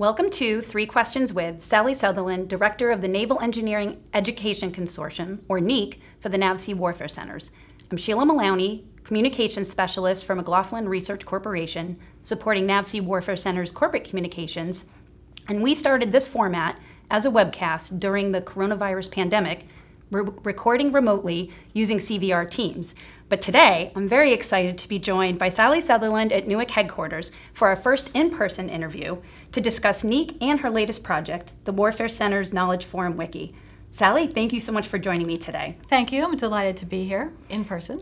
Welcome to Three Questions with Sally Sutherland, Director of the Naval Engineering Education Consortium, or NEEC, for the NAVC Warfare Centers. I'm Sheila Maloney, Communications Specialist for McLaughlin Research Corporation, supporting NAVC Warfare Center's corporate communications, and we started this format as a webcast during the coronavirus pandemic, recording remotely using CVR Teams. But today, I'm very excited to be joined by Sally Sutherland at NUSC headquarters for our first in-person interview to discuss NEEC and her latest project, the Warfare Centers Knowledge Forum Wiki. Sally, thank you so much for joining me today. Thank you. I'm delighted to be here in person.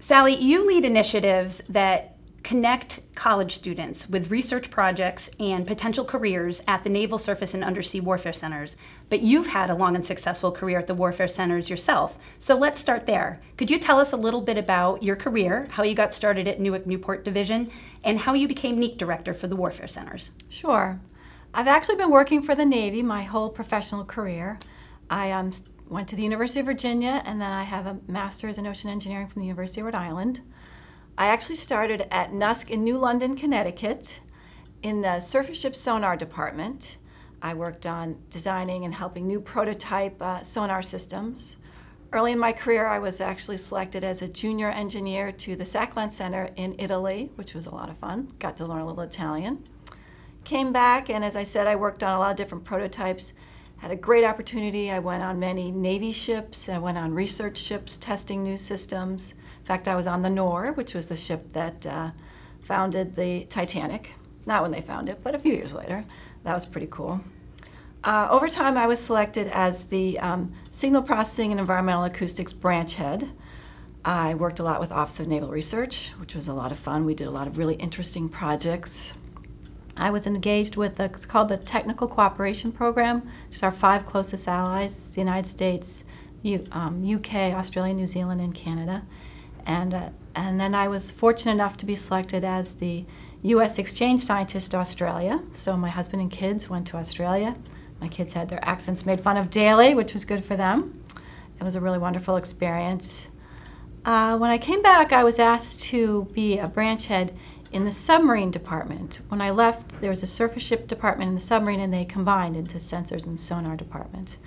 Sally, you lead initiatives that connect college students with research projects and potential careers at the Naval Surface and Undersea Warfare Centers. But you've had a long and successful career at the Warfare Centers yourself, so let's start there. Could you tell us a little bit about your career, how you got started at NUSC Newport Division, and how you became NEEC Director for the Warfare Centers? Sure. I've actually been working for the Navy my whole professional career. I went to the University of Virginia, and then I have a master's in ocean engineering from the University of Rhode Island. I actually started at NUSC in New London, Connecticut, in the surface ship sonar department. I worked on designing and helping new prototype sonar systems. Early in my career, I was actually selected as a junior engineer to the SACLANT Center in Italy, which was a lot of fun. Got to learn a little Italian. Came back, and as I said, I worked on a lot of different prototypes. Had a great opportunity. I went on many Navy ships. I went on research ships, testing new systems. In fact, I was on the KNORR, which was the ship that founded the Titanic. Not when they found it, but a few years later. That was pretty cool. Over time, I was selected as the Signal Processing and Environmental Acoustics branch head. I worked a lot with Office of Naval Research, which was a lot of fun. We did a lot of really interesting projects. I was engaged with, it's called the Technical Cooperation Program. It's our 5 closest allies, the United States, UK, Australia, New Zealand, and Canada. And then I was fortunate enough to be selected as the US Exchange Scientist Australia. So my husband and kids went to Australia. My kids had their accents made fun of daily, which was good for them. It was a really wonderful experience. When I came back, I was asked to be a branch head in the submarine department. When I left, there was a surface ship department and the submarine, and they combined into sensors and sonar department.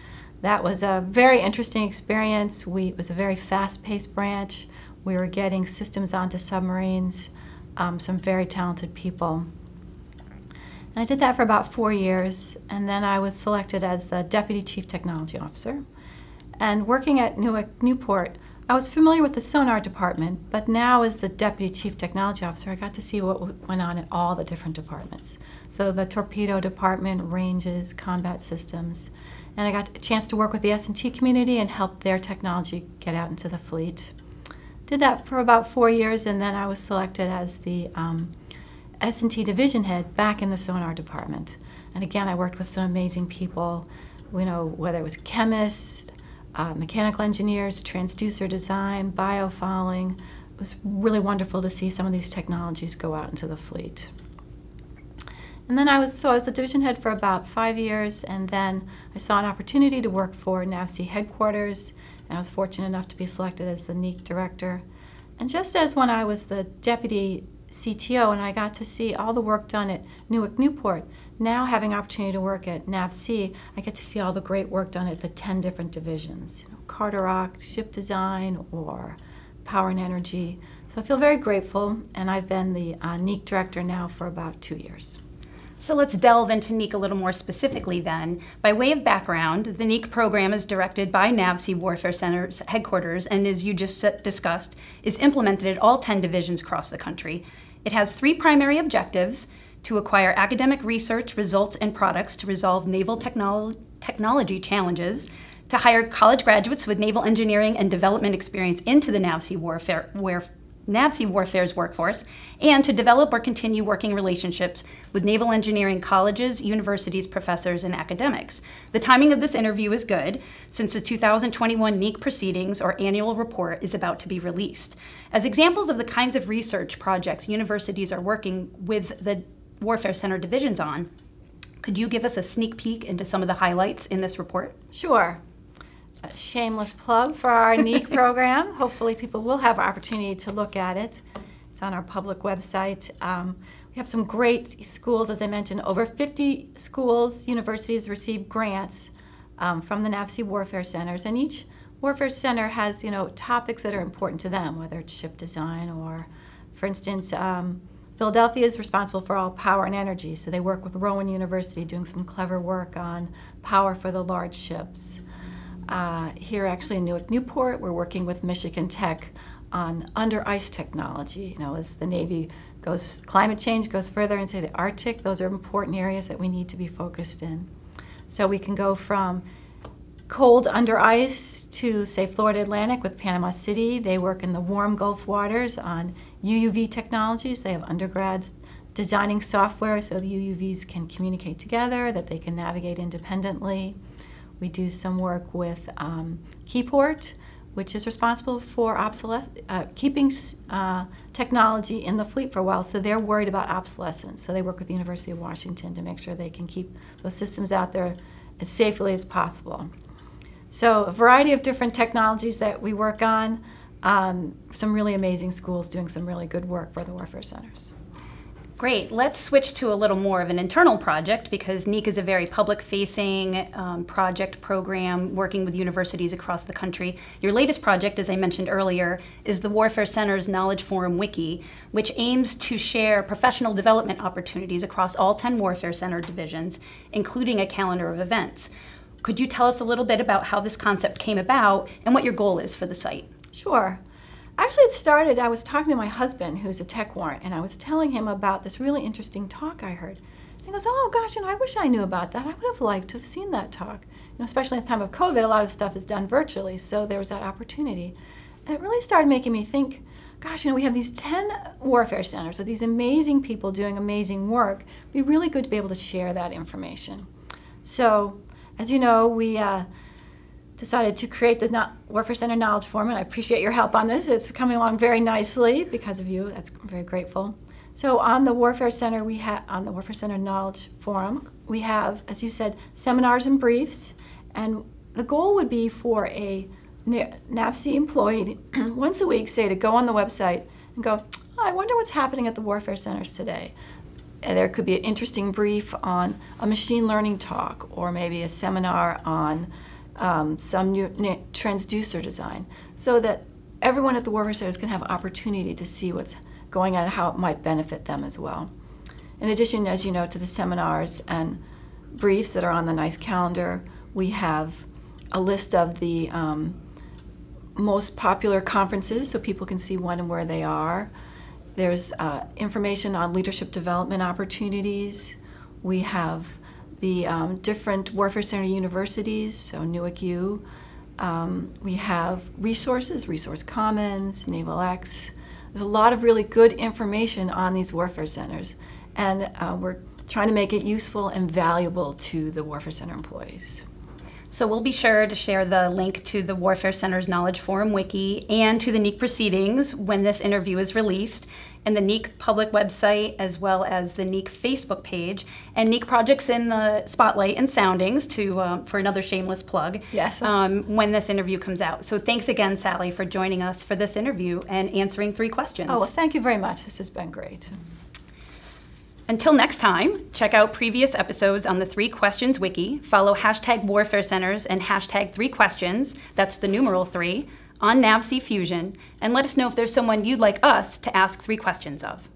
That was a very interesting experience. It was a very fast-paced branch. We were getting systems onto submarines, some very talented people. And I did that for about 4 years, and then I was selected as the Deputy Chief Technology Officer. And working at NUSC Newport, I was familiar with the sonar department, but now as the Deputy Chief Technology Officer, I got to see what went on in all the different departments. So the torpedo department, ranges, combat systems, and I got a chance to work with the S&T community and help their technology get out into the fleet. Did that for about 4 years, and then I was selected as the S&T division head back in the sonar department. And again, I worked with some amazing people, you know, whether it was chemists, mechanical engineers, transducer design, biofouling. It was really wonderful to see some of these technologies go out into the fleet. And then I was the division head for about 5 years, and then I saw an opportunity to work for NAVSEA headquarters. And I was fortunate enough to be selected as the NEEC director. And just as when I was the deputy CTO and I got to see all the work done at NUSC Newport, now having opportunity to work at NAVC, I get to see all the great work done at the 10 different divisions, you know, Carderock, ship design, or power and energy. So I feel very grateful, and I've been the NEEC director now for about 2 years. So let's delve into NEEC a little more specifically then. By way of background, the NEEC program is directed by NAVSEA Warfare Centers headquarters and, as you just discussed, is implemented at all 10 divisions across the country. It has 3 primary objectives: to acquire academic research, results, and products to resolve naval technology challenges, to hire college graduates with naval engineering and development experience into the NAVSEA Warfare's workforce, and to develop or continue working relationships with naval engineering colleges, universities, professors, and academics. The timing of this interview is good, since the 2021 NEEC Proceedings, or annual report, is about to be released. As examples of the kinds of research projects universities are working with the Warfare Center divisions on, could you give us a sneak peek into some of the highlights in this report? Sure. A shameless plug for our NEEC program. Hopefully people will have an opportunity to look at it. It's on our public website. We We have some great schools, as I mentioned. Over 50 schools, universities receive grants from the NAVC Warfare Centers, and each Warfare Center has, you know, topics that are important to them, whether it's ship design or, for instance, Philadelphia is responsible for all power and energy, so they work with Rowan University doing some clever work on power for the large ships. Here actually in Newark, Newport, we're working with Michigan Tech on under-ice technology. You know, as the Navy goes, climate change goes further into the Arctic, those are important areas that we need to be focused in. So we can go from cold under ice to, say, Florida Atlantic with Panama City. They work in the warm Gulf waters on UUV technologies. They have undergrads designing software so the UUVs can communicate together, that they can navigate independently. We do some work with Keyport, which is responsible for keeping technology in the fleet for a while, so they're worried about obsolescence. So they work with the University of Washington to make sure they can keep those systems out there as safely as possible. So a variety of different technologies that we work on, some really amazing schools doing some really good work for the Warfare Centers. Great. Let's switch to a little more of an internal project, because NEEC is a very public-facing project program working with universities across the country. Your latest project, as I mentioned earlier, is the Warfare Centers Knowledge Forum Wiki, which aims to share professional development opportunities across all 10 Warfare Center divisions, including a calendar of events. Could you tell us a little bit about how this concept came about and what your goal is for the site? Sure. Actually, it started, I was talking to my husband, who's a tech warrant, and I was telling him about this really interesting talk I heard. And he goes, oh gosh, you know, I wish I knew about that. I would have liked to have seen that talk. You know, especially in the time of COVID, a lot of stuff is done virtually, so there was that opportunity. And it really started making me think, gosh, you know, we have these 10 warfare centers with these amazing people doing amazing work. It'd be really good to be able to share that information. So, as you know, we decided to create the Warfare Center Knowledge Forum, and I appreciate your help on this. It's coming along very nicely because of you. That's, I'm very grateful. So on the Warfare Center, we have on the Warfare Center Knowledge Forum, we have, as you said, seminars and briefs, and the goal would be for a NAVC employee once a week, say, to go on the website and go, oh, I wonder what's happening at the Warfare Centers today. And there could be an interesting brief on a machine learning talk, or maybe a seminar on some new transducer design, so that everyone at the Warfare Centers can have opportunity to see what's going on and how it might benefit them as well. In addition, as you know, to the seminars and briefs that are on the NICE calendar, we have a list of the most popular conferences so people can see when and where they are. There's information on leadership development opportunities. We have the different Warfare Center universities, so Newark U. We have resources, Resource Commons, Naval X. There's a lot of really good information on these Warfare Centers, and we're trying to make it useful and valuable to the Warfare Center employees. So we'll be sure to share the link to the Warfare Centers Knowledge Forum Wiki and to the NEEC Proceedings when this interview is released, and the NEEC public website, as well as the NEEC Facebook page, and NEEC projects in the spotlight and soundings to for another shameless plug. Yes. When this interview comes out. So thanks again, Sally, for joining us for this interview and answering three questions. Oh, well, thank you very much. This has been great. Until next time, check out previous episodes on the 3 Questions Wiki, follow #WarfareCenters and #3Questions, that's the numeral 3, on NAVC Fusion, and let us know if there's someone you'd like us to ask 3 questions of.